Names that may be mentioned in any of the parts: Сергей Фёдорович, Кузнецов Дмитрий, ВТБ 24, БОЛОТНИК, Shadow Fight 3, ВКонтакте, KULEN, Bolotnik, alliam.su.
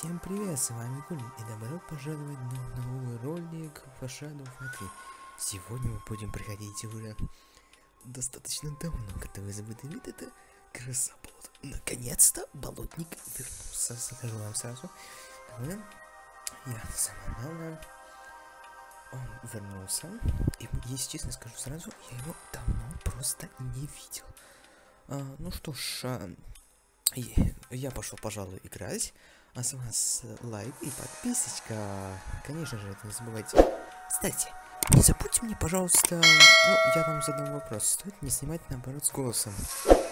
Всем привет, с вами Кулен, и добро пожаловать на новый ролик по Shadow Fight 3. Сегодня мы будем проходить уже достаточно давно готовый забытый вид, это краса болот. Наконец-то Болотник вернулся, скажу вам сразу. Я самое главное, он вернулся, и если честно скажу сразу, я его давно просто не видел. Ну что ж, я пошел, пожалуй, играть. А с вас лайк и подписочка. Конечно же, это не забывайте. Кстати, не забудьте мне, пожалуйста, я вам задам вопрос. Стоит не снимать, наоборот, с голосом?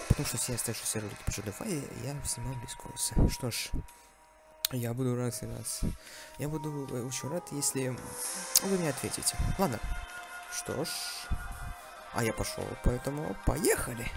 Потому что все оставшиеся ролики по Shadow Fight я снимал без голоса. Что ж, я буду рад и раз. Я буду очень рад, если вы мне ответите. Ладно. Что ж, а я пошел, поэтому поехали.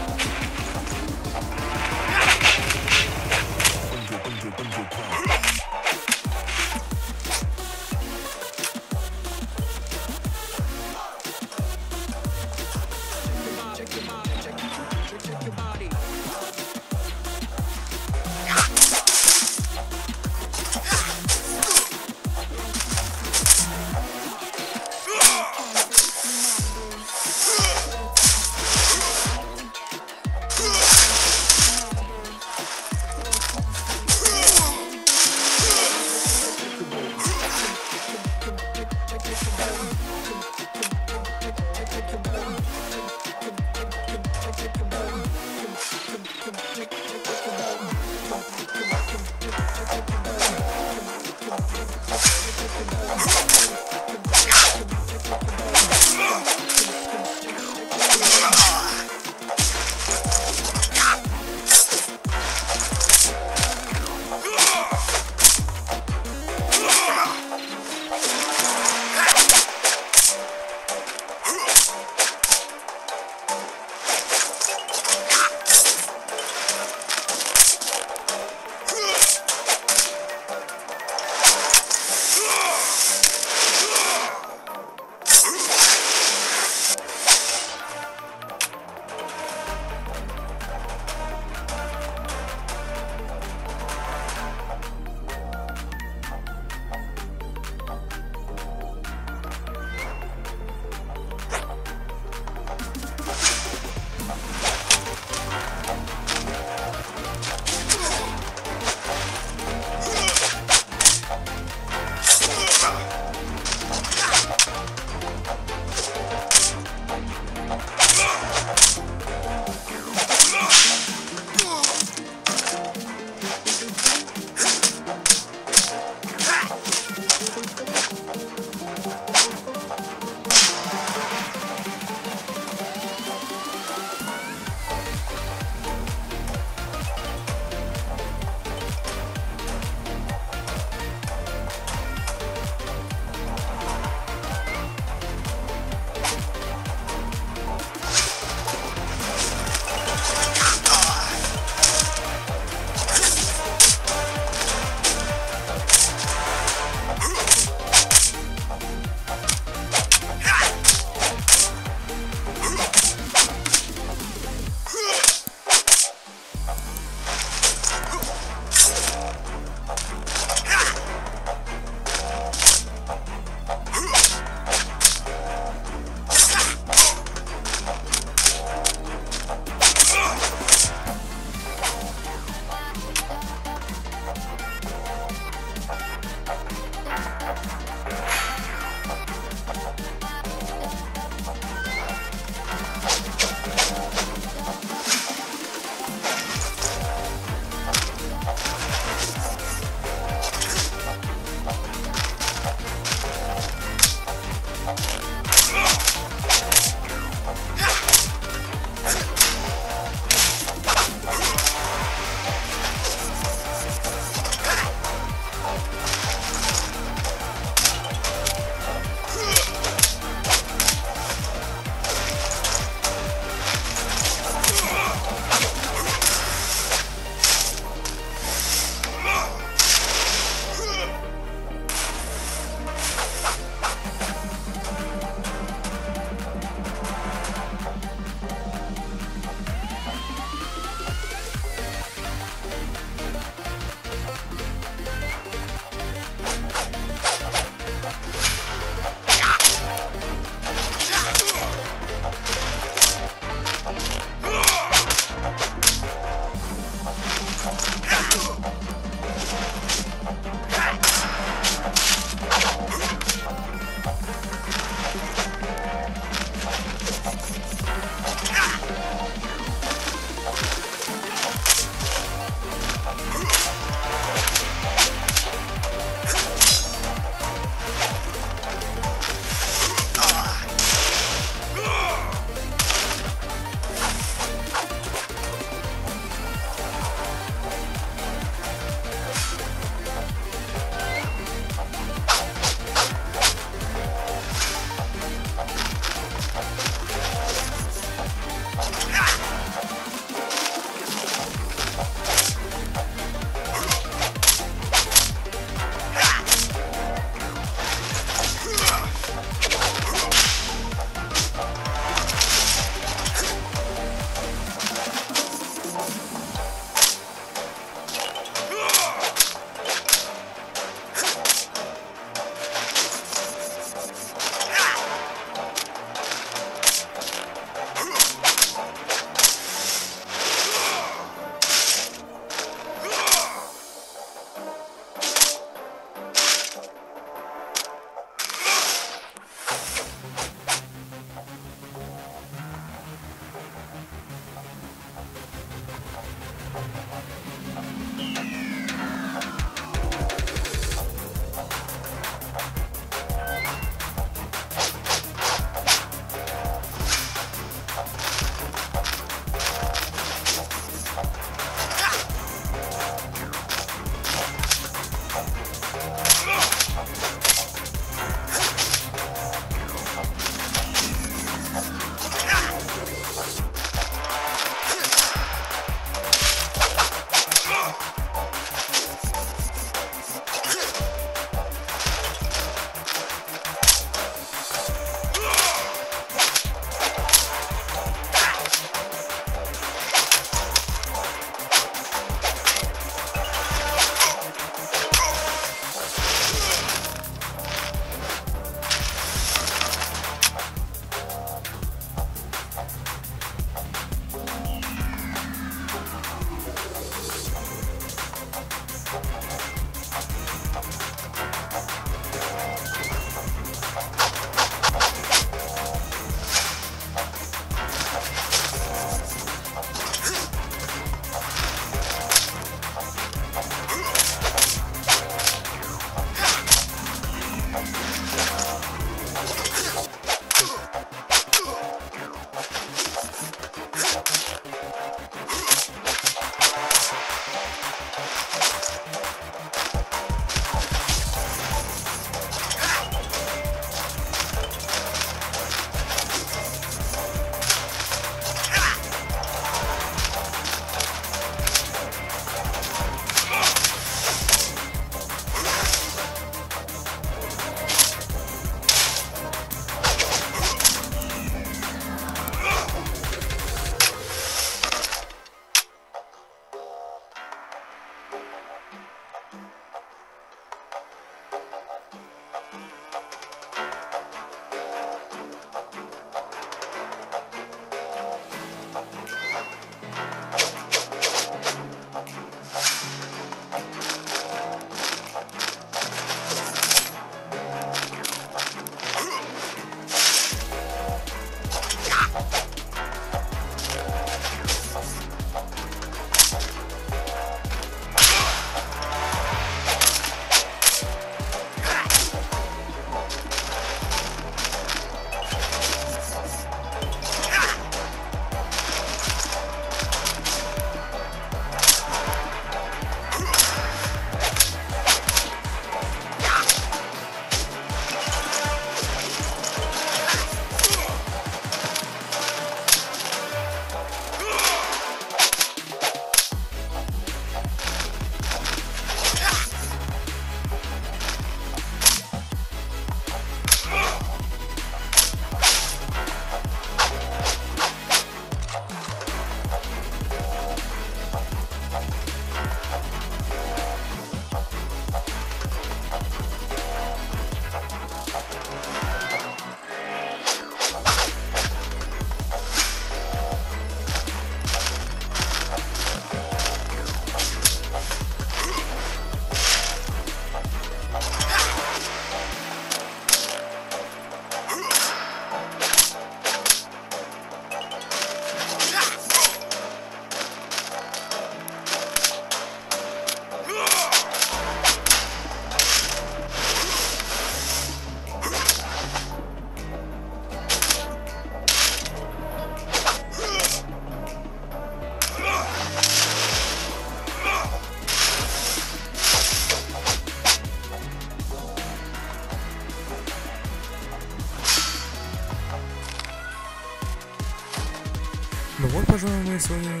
Ну вот, пожалуй, мы с вами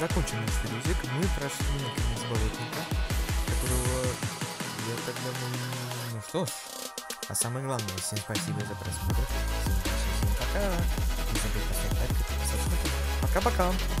закончим наш видеозик. Мы прошли наконец Болотника, которого я так давно... Ну что ж, а самое главное, всем спасибо за просмотр. Всем пока. Не забудьте поставить лайк и подписаться. Пока-пока.